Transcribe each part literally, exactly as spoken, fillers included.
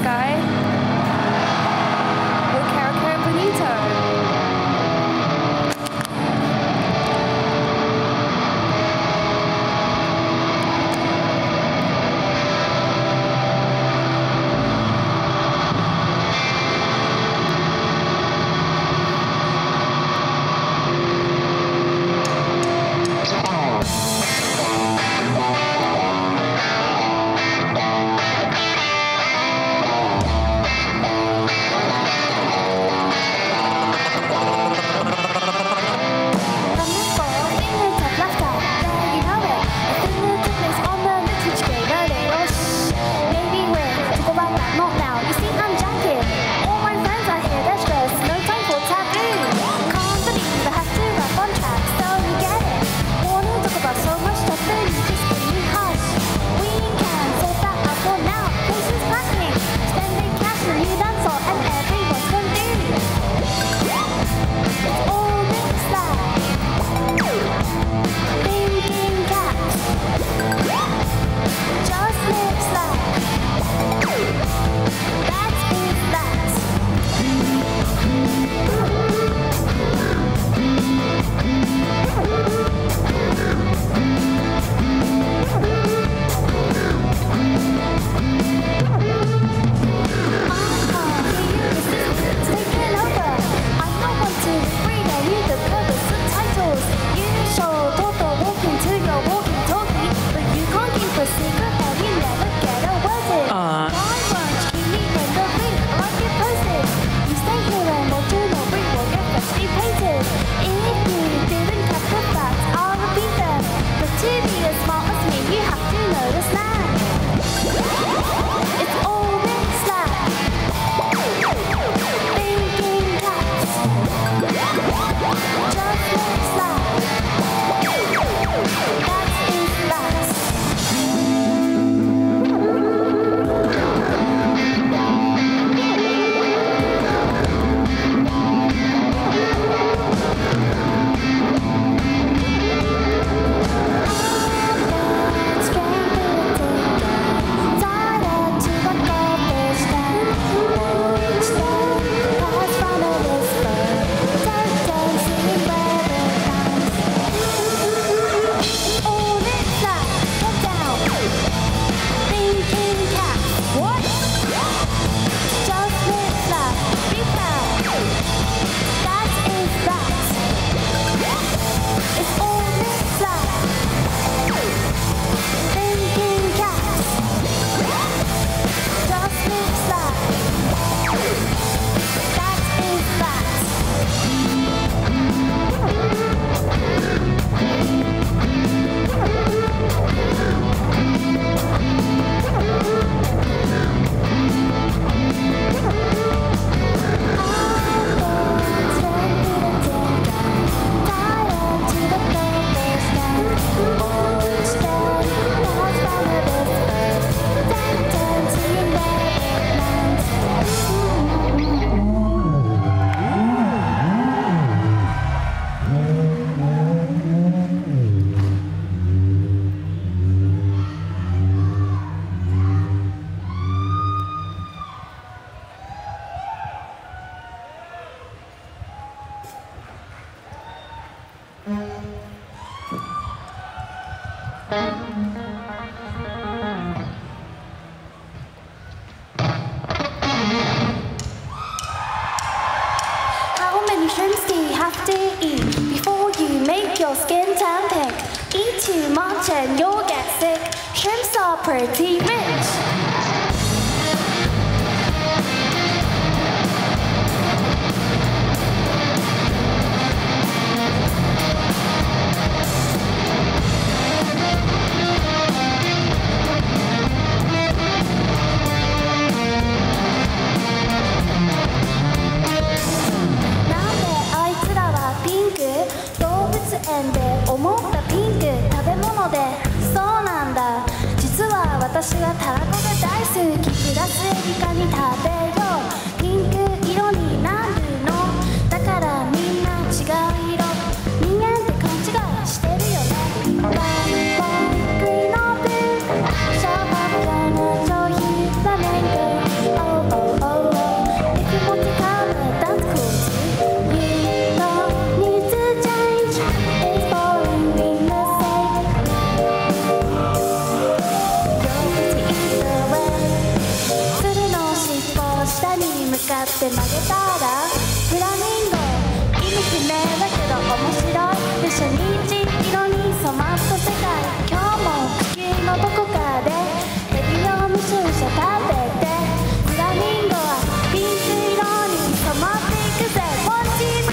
Sky. How many shrimps do you have to eat before you make your skin tan pink? Eat too much and you'll get sick. Shrimps are pretty rich. Oh. で曲げたらフラミンゴ意味不明だけど面白いで初日色に染まった世界今日も地球のどこかで適量無臭者食べてフラミンゴはピンク色に染まっていくぜワンチーズ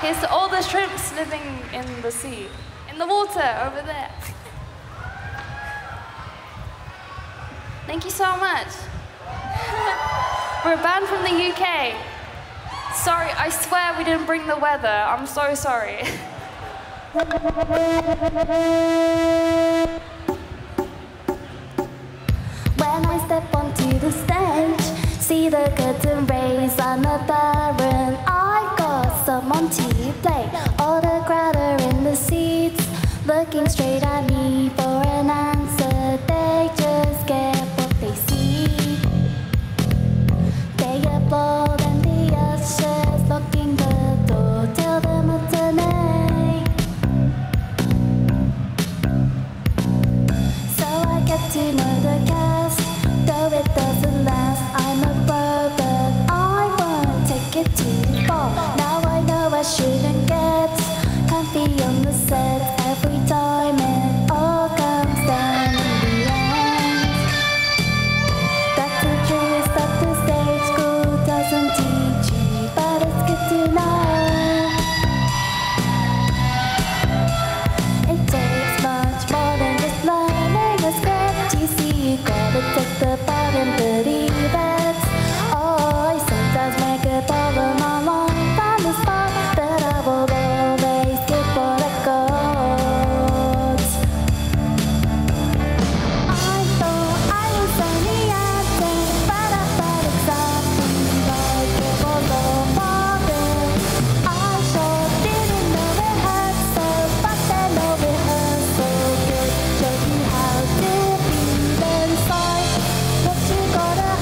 Here's to all the shrimps living in the sea, in the water over there. Thank you so much. We're a band from the U K. Sorry, I swear we didn't bring the weather. I'm so sorry. When I step onto the stage, see the curtain raise, I'm a baron. I got someone to play. All the crowd are in the seats, looking straight at me for an answer. They just get what they see. They applaud and the ushers locking the door. Tell them a matinee. So I get to know the cast, though it doesn't last. I'm a now I know I shouldn't get comfy on the set every time it all comes down in the end. That's the truth that the stage school doesn't teach you, but it's good to know. It takes much more than just learning a script. You see, you gotta take the part and believe it. Oh, I sometimes make a problem. What you gotta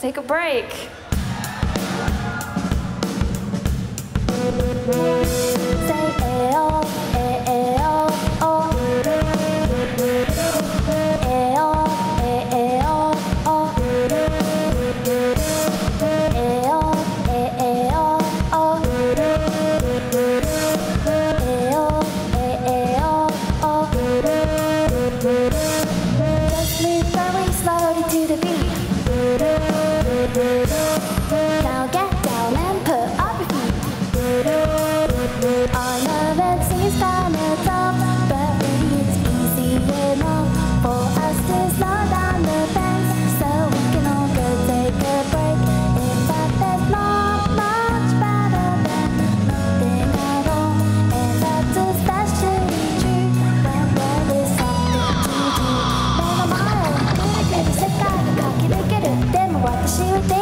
take a break. Now get down and put up your feet. I know it seems kind of tough, but it's easy enough for us to slow down the fence so we can all go take a break. In fact, there's not much better than nothing at all, and that's especially true when there is something to do. Well, I'm high, I'm sit down and talk it and get it. Then what the shit would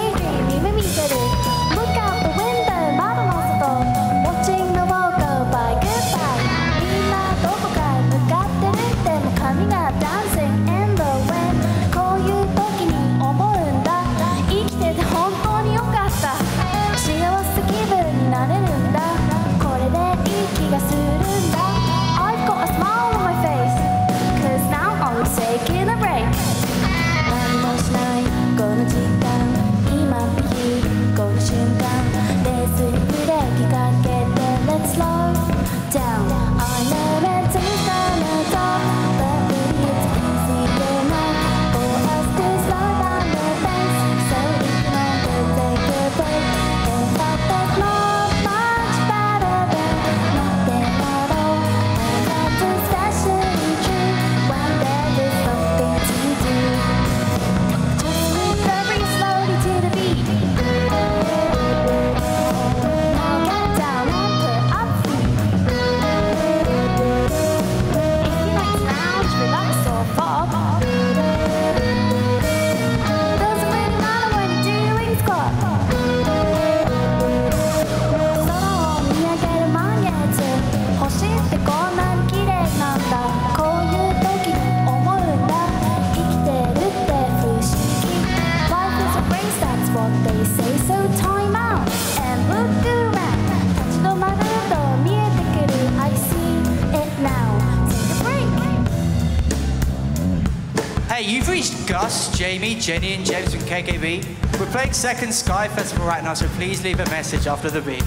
You've reached Gus, Jamie, Jenny and James from K K B. We're playing Second Sky Festival right now, so please leave a message after the beat.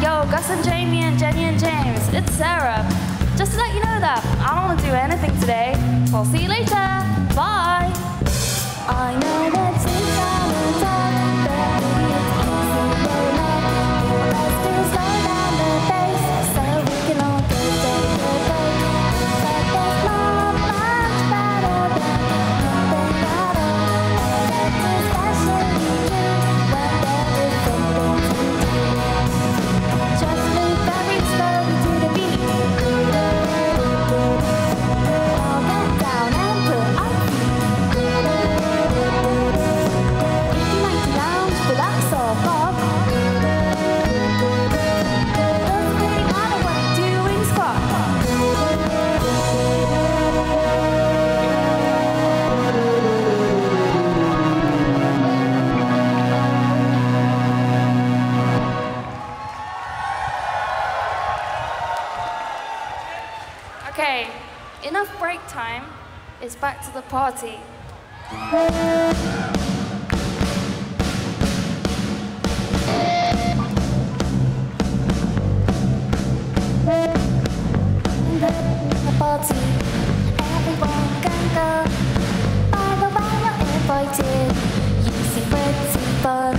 Yo, Gus and Jamie and Jenny and James, it's Sarah. Just to let you know that I don't want to do anything today. We'll see you later. Bye. I know that's okay, enough break time, it's back to the party. The party, everyone can go. By the way, you're invited, you seem pretty fun.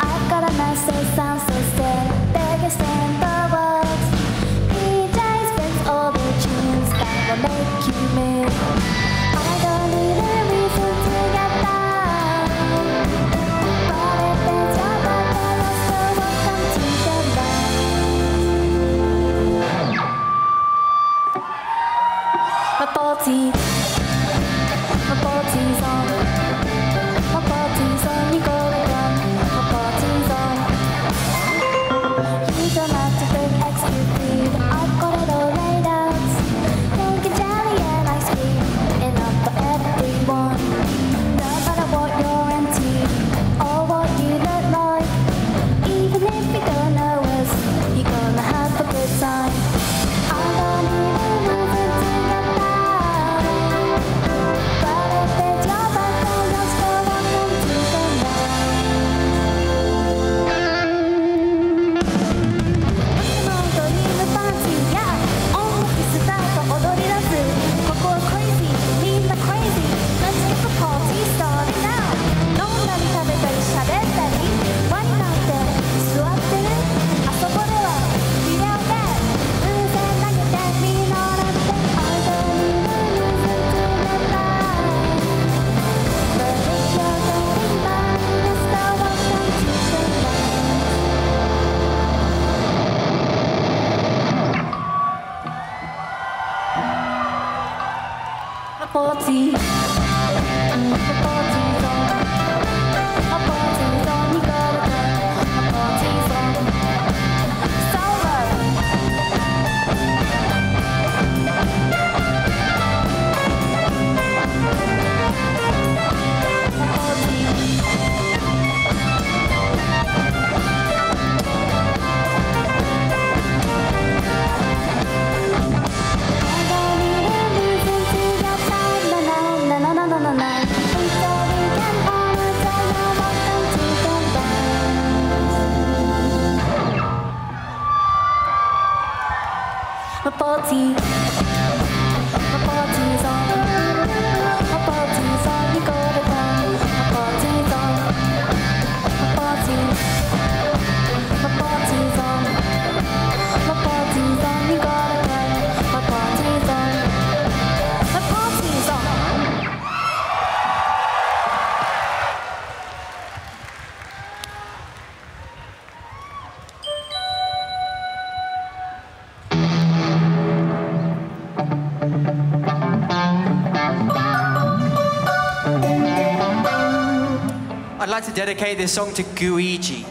I've got a message, I'm so scared, biggest in the world. Make you mad. I don't need a reason to get back. I'd like to dedicate this song to Guigi.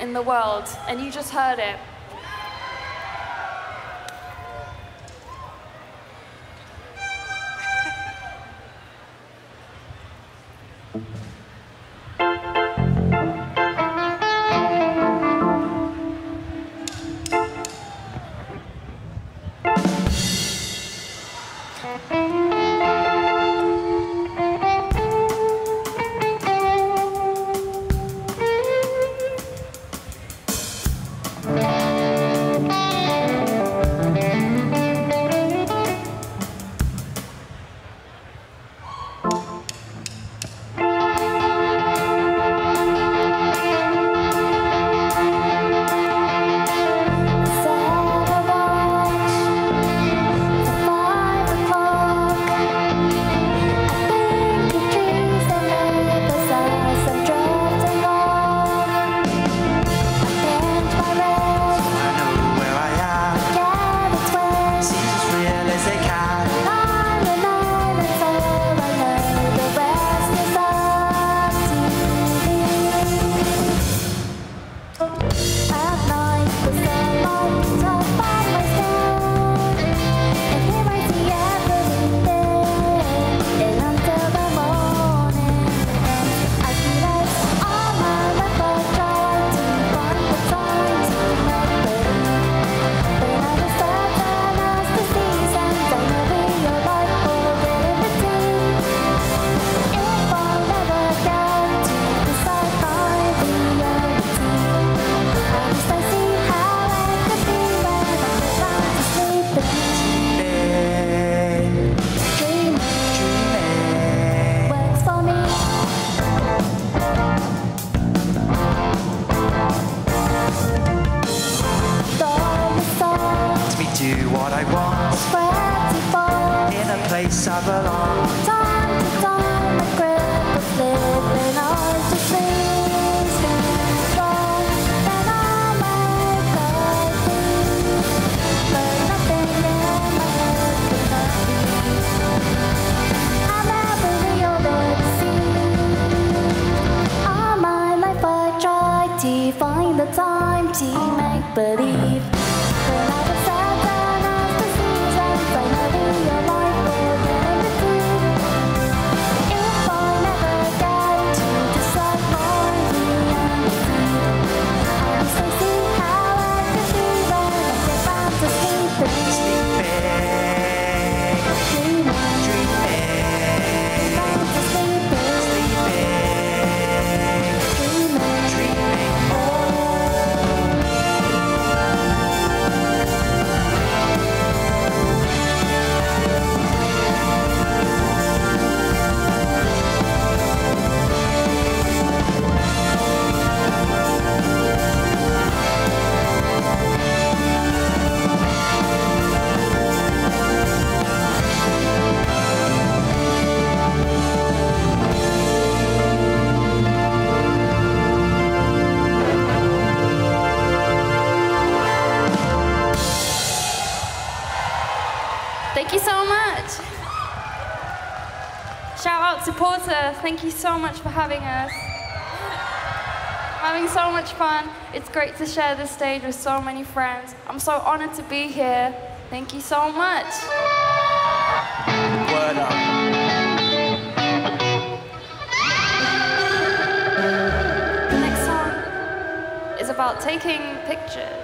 In the world, and you just heard it. do what I want. Square to fall in a place I belong. Time to time, the grip of living ours to please and strong. And I'll make life peace, but nothing in life can not be. I'm ever real though it seems. All my life I try to find the time to make believe. Thank you so much. Shout out to Porter. Thank you so much for having us. Having so much fun. It's great to share this stage with so many friends. I'm so honored to be here. Thank you so much. Word up. The next song is about taking pictures.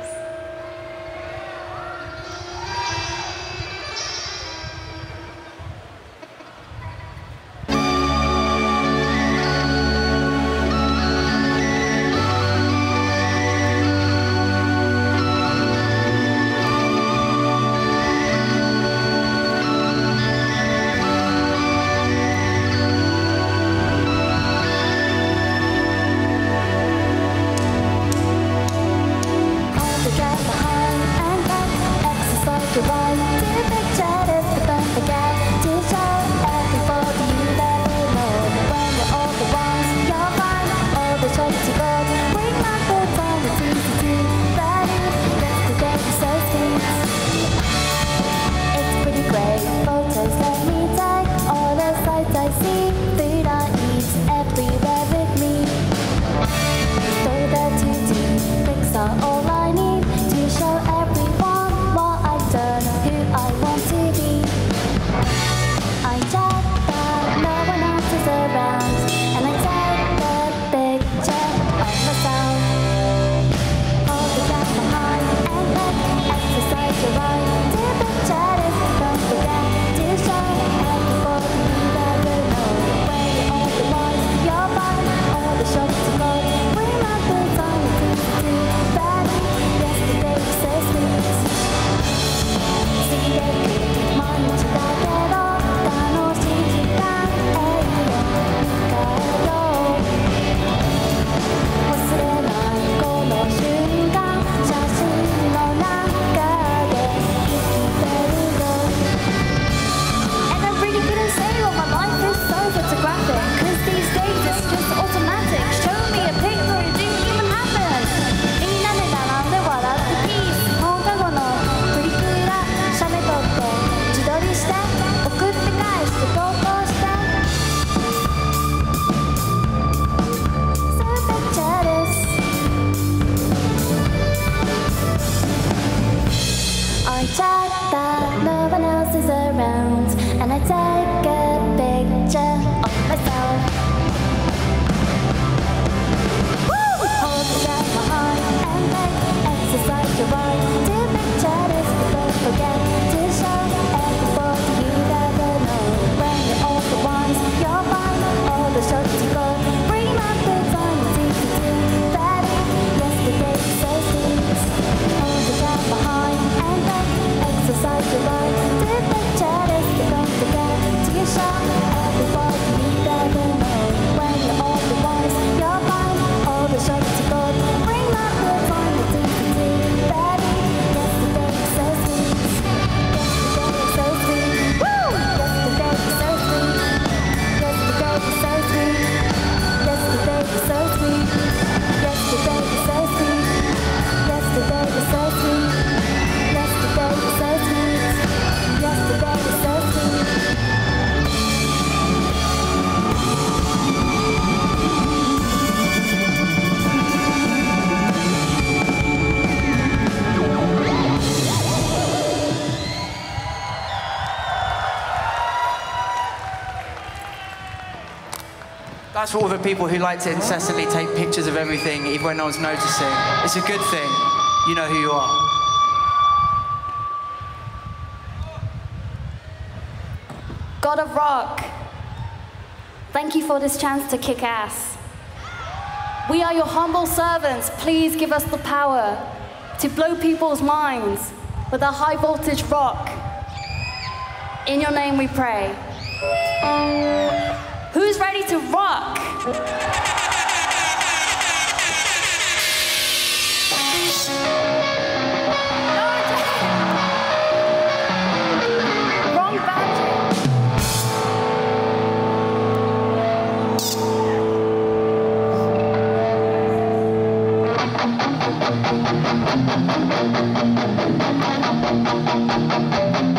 Behind and back. that's for all the people who like to incessantly take pictures of everything, even when no one's noticing. It's a good thing. You know who you are. God of Rock, thank you for this chance to kick ass. We are your humble servants. Please give us the power to blow people's minds with our high voltage rock. In your name we pray. Who's ready to rock? Wrong badge.